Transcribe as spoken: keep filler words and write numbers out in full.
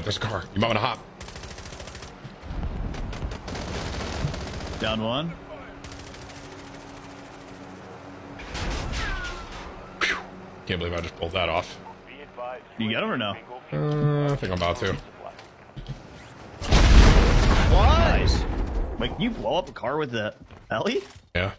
If there's a car, you might want to hop. Down one. Whew. Can't believe I just pulled that off. You got him or no? Uh, I think I'm about to. Why? Nice. Like, you blow up a car with the Ellie? Yeah.